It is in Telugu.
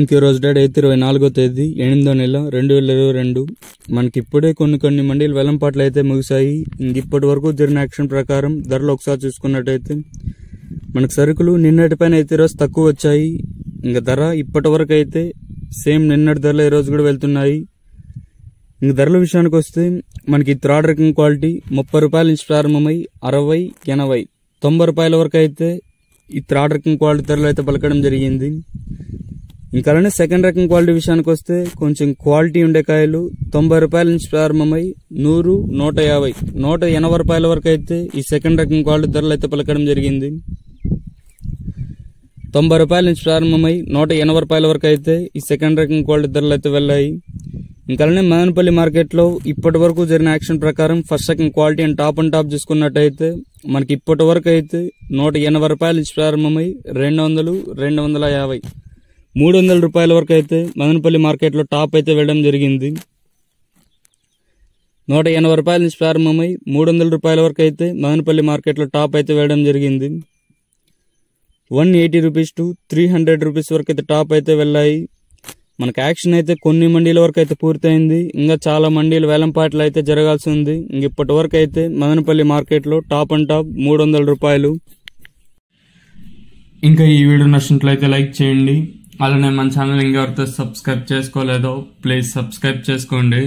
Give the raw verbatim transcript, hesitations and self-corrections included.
ఇంకో రోజు డేట్ అయితే ఇరవై నాలుగో తేదీ ఎనిమిదో నెల రెండు వేల ఇరవై రెండు మనకి ఇప్పుడే కొన్ని కొన్ని మండీలు వెలంపాట్లు అయితే ముగిశాయి. ఇప్పటి వరకు జరిగిన యాక్షన్ ప్రకారం ధరలు ఒకసారి చూసుకున్నట్టయితే మనకు సరుకులు నిన్నటిపైన అయితే ఈరోజు తక్కువ వచ్చాయి. ఇంకా ధర ఇప్పటి వరకు అయితే సేమ్ నిన్నటి ధరలు ఈరోజు కూడా వెళ్తున్నాయి. ఇంకా ధరల విషయానికి వస్తే మనకి థర్డ్ రకం క్వాలిటీ ముప్పై రూపాయల నుంచి ప్రారంభమై అరవై ఎనభై తొంభై రూపాయల వరకు అయితే ఈ థర్డ్ రకం క్వాలిటీ ధరలు అయితే పలకడం జరిగింది. ఇంకా అలానే సెకండ్ రకం క్వాలిటీ విషయానికి వస్తే కొంచెం క్వాలిటీ ఉండే కాయలు తొంభై రూపాయల నుంచి ప్రారంభమై నూరు నూట యాభై నూట ఎనభై రూపాయల వరకు అయితే ఈ సెకండ్ రకం క్వాలిటీ ధరలు అయితే పలకడం జరిగింది. తొంభై రూపాయల నుంచి ప్రారంభమై నూట ఎనభై రూపాయల వరకు అయితే ఈ సెకండ్ రకం క్వాలిటీ ధరలు అయితే వెళ్ళాయి. ఇంకా అలానే మదనపల్లి మార్కెట్లో ఇప్పటి వరకు జరిగిన యాక్షన్ ప్రకారం ఫస్ట్ రకం quality and top and top చూసుకున్నట్టయితే మనకి ఇప్పటి వరకు అయితే నూట ఎనభై రూపాయల నుంచి ప్రారంభమై రెండు వందలు రెండు వందల యాభై మూడు వందల రూపాయల వరకు అయితే మదనపల్లి మార్కెట్లో టాప్ అయితే వెళ్ళడం జరిగింది. నూట ఎనభై రూపాయల నుంచి ప్రారంభమై మూడు వందల రూపాయల వరకు అయితే మదనపల్లి మార్కెట్లో టాప్ అయితే వేయడం జరిగింది. One eighty rupees to three hundred rupees వరకు అయితే టాప్ అయితే వెళ్ళాయి. మనకు యాక్షన్ అయితే కొన్ని మండీల వరకు అయితే పూర్తయింది. ఇంకా చాలా మండీలు వేలంపాట్లు అయితే జరగాల్సి ఉంది. ఇంక ఇప్పటి వరకు అయితే మదనపల్లి మార్కెట్లో టాప్ అండ్ టాప్ మూడు వందల రూపాయలు. ఇంకా ఈ వీడియో నచ్చినట్లయితే లైక్ చేయండి. అలానే మన ఛానల్ ఇంకెవరితో సబ్స్క్రైబ్ చేసుకోలేదో ప్లీజ్ సబ్స్క్రైబ్ చేసుకోండి.